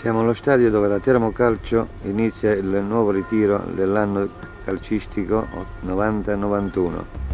Siamo allo stadio dove la Teramo Calcio inizia il nuovo ritiro dell'anno calcistico 90-91.